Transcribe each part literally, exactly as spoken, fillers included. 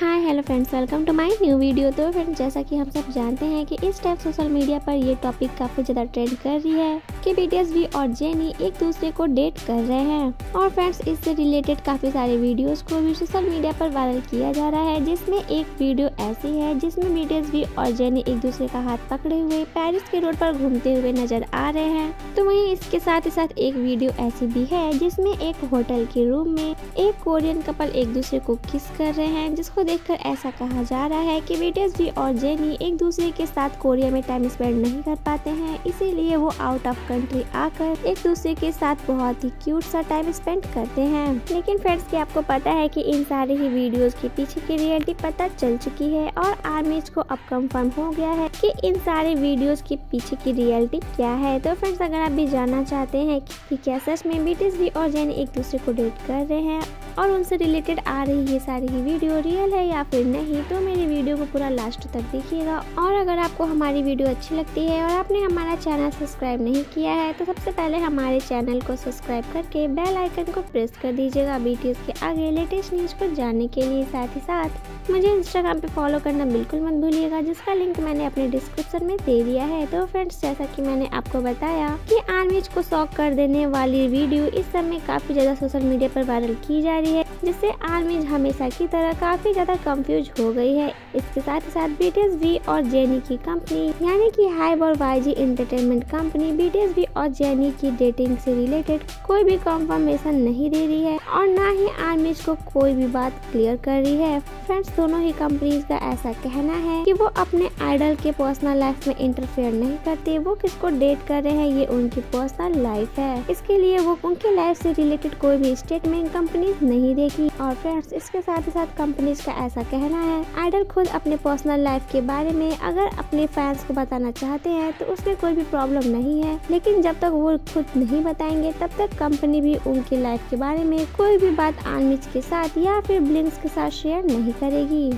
Hi hello friends, welcome to my new video. तो friends, जैसा कि हम सब जानते हैं कि इस टाइप सोशल मीडिया पर ये टॉपिक काफ़ी ज़्यादा ट्रेंड कर रही है कि बीटीएस वी और जेनी एक दूसरे को डेट कर रहे हैं। और फ्रेंड्स, इससे रिलेटेड काफ़ी सारे वीडियोस को भी सोशल मीडिया पर वायरल किया जा रहा है, जिसमें एक वीडियो ऐसी है जिसमें बीटीएस वी और जेनी एक दूसरे का हाथ पकड़े हुए पेरिस के रोड पर घूमते हुए नजर आ रहे हैं। तो वहीं इसके साथ ही साथ एक वीडियो ऐसी भी है जिसमें एक होटल के रूम में एक कोरियन कपल एक दूसरे को किस कर रहे हैं, जिसको देखकर ऐसा कहा जा रहा है कि बीटीएस वी और जेनी एक दूसरे के साथ कोरिया में टाइम स्पेंड नहीं कर पाते हैं, इसीलिए वो आउट ऑफ कंट्री आकर एक दूसरे के साथ बहुत ही क्यूट सा टाइम स्पेंड करते हैं। लेकिन फ्रेंड्स, क्या आपको पता है कि इन सारे ही वीडियोस के पीछे की रियलिटी पता चल चुकी है और आर्मी को अब कंफर्म हो गया है कि इन सारे वीडियोस के पीछे की रियलिटी क्या है। तो फ्रेंड्स, अगर आप भी जानना चाहते हैं कि क्या सच में बीटीएस वी और जेनी एक दूसरे को डेट कर रहे हैं और उनसे रिलेटेड आ रही ये सारी ही वीडियो रियल है या फिर नहीं, तो मेरी वीडियो को पूरा लास्ट तक देखिएगा। और अगर आपको हमारी वीडियो अच्छी लगती है और आपने हमारा चैनल सब्सक्राइब नहीं किया है तो सबसे पहले हमारे चैनल को सब्सक्राइब करके बेल आइकन को प्रेस कर दीजिएगा बीटीएस के आगे लेटेस्ट न्यूज़ को जानने के लिए। साथ ही साथ मुझे इंस्टाग्राम पे फॉलो करना बिल्कुल मत भूलिएगा, जिसका लिंक मैंने अपने डिस्क्रिप्शन में दे दिया है। तो फ्रेंड्स, जैसा कि मैंने आपको बताया कि आर्मी को शॉक कर देने वाली वीडियो इस समय काफी ज्यादा सोशल मीडिया पर वायरल की जा रही है, जिससे आर्मी हमेशा की तरह काफी ज्यादा कंफ्यूज हो गई है। इसके साथ ही साथ बीटीएस वी और जेनी की कंपनी यानी कि हाइब और YG entertainment company BTS V और जेनी की डेटिंग से रिलेटेड कोई भी कंफर्मेशन नहीं दे रही है और ना ही आर्मी को कोई भी बात क्लियर कर रही है। फ्रेंड्स, दोनों ही कंपनीज का ऐसा कहना है कि वो अपने आइडल के पर्सनल लाइफ में इंटरफेयर नहीं करते, वो किसको डेट कर रहे हैं ये उनकी पर्सनल लाइफ है, इसके लिए वो उनके लाइफ से रिलेटेड कोई भी स्टेटमेंट कंपनी नहीं देगी। और फ्रेंड्स, इसके साथ ही साथ कंपनीज का ऐसा कहना है आइडल खुद अपने पर्सनल लाइफ के बारे में अगर अपने फैंस को बताना चाहते हैं तो उसमें कोई भी प्रॉब्लम नहीं है, लेकिन जब तक वो खुद नहीं बताएंगे तब तक कंपनी भी उनकी लाइफ के बारे में कोई भी बात आर्मी के साथ या फिर ब्लिंक के साथ शेयर नहीं करेगी।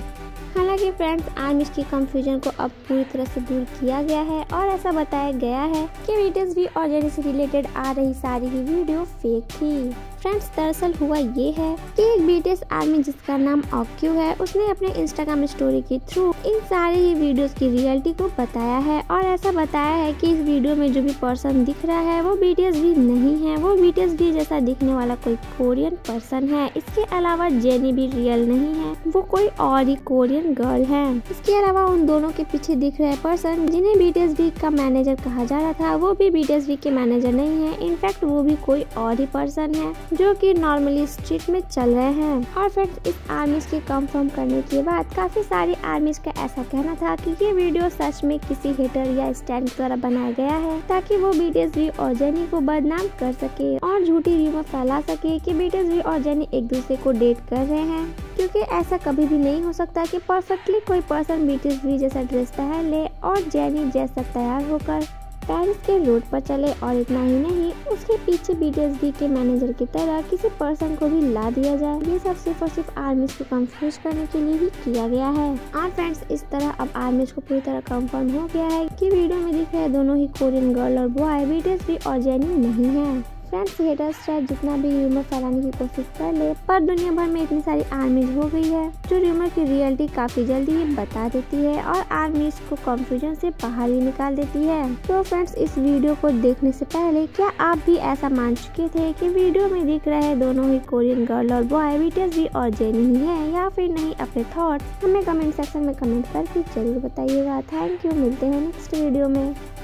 हालांकि फ्रेंड्स, आर्मी की कंफ्यूजन को अब पूरी तरह से दूर किया गया है और ऐसा बताया गया है कि बीटीएस वी और जेनी से रिलेटेड आ रही सारी ही वीडियो फेक थी। फ्रेंड्स, दरअसल हुआ ये है कि एक बीटीएस आर्मी जिसका नाम ऑक्यू है, उसने अपने इंस्टाग्राम स्टोरी के थ्रू इन सारे ही वीडियोस की रियलिटी को बताया है और ऐसा बताया है कि इस वीडियो में जो भी पर्सन दिख रहा है वो बीटीएस वी नहीं है, वो बीटीएस वी जैसा दिखने वाला कोई कोरियन पर्सन है। इसके अलावा जेनी भी रियल नहीं है, वो कोई और ही कोरियन गर्ल है। इसके अलावा उन दोनों के पीछे दिख रहे पर्सन जिन्हें बीटीएस वी का मैनेजर कहा जा रहा था, वो भी बीटीएस वी के मैनेजर नहीं है, इनफैक्ट वो भी कोई और ही पर्सन है जो कि नॉर्मली स्ट्रीट में चल रहे हैं। और फ्रेंड्स, इस आर्मीज के कंफर्म करने के बाद काफी सारी आर्मीज का ऐसा कहना था कि ये वीडियो सच में किसी हेटर या स्टैंड द्वारा बनाया गया है ताकि वो बीटीएस वी और जेनी को बदनाम कर सके और झूठी रूमर फैला सके कि बीटीएस वी और जेनी एक दूसरे को डेट कर रहे हैं, क्योंकि ऐसा कभी भी नहीं हो सकता कि परफेक्टली कोई पर्सन बीटीएस वी जैसा ड्रेस पहन ले और जेनी जैसा तैयार होकर पेरिस के रोड पर चले। और इतना ही नहीं, उसके पीछे बीटीएस वी के मैनेजर की तरह किसी पर्सन को भी ला दिया जाए, ये सब सिर्फ और सिर्फ आर्मी को कंफ्यूज करने के लिए ही किया गया है। और फ्रेंड्स, इस तरह अब आर्मी को पूरी तरह कंफर्म हो गया है कि वीडियो में दिख रहे दोनों ही कोरियन गर्ल और बॉय बीटीएस वी और जेनी नहीं है। फ्रेंड्स, हेटर्स चाहे जितना भी र्यूमर फैलाने की कोशिश कर ले, पर दुनिया भर में इतनी सारी आर्मीज हो गई है जो र्यूमर की रियलिटी काफी जल्दी ही बता देती है और आर्मीज को कंफ्यूजन से बाहर ही निकाल देती है। तो फ्रेंड्स, इस वीडियो को देखने से पहले क्या आप भी ऐसा मान चुके थे कि वीडियो में दिख रहे दोनों ही कोरियन गर्ल और बॉय बीटीएस वी और जेनी ही है या फिर नहीं? अपने थॉट हमें कमेंट सेक्शन में कमेंट करके जरूर बताइएगा। थैंक यू, मिलते हैं नेक्स्ट वीडियो में।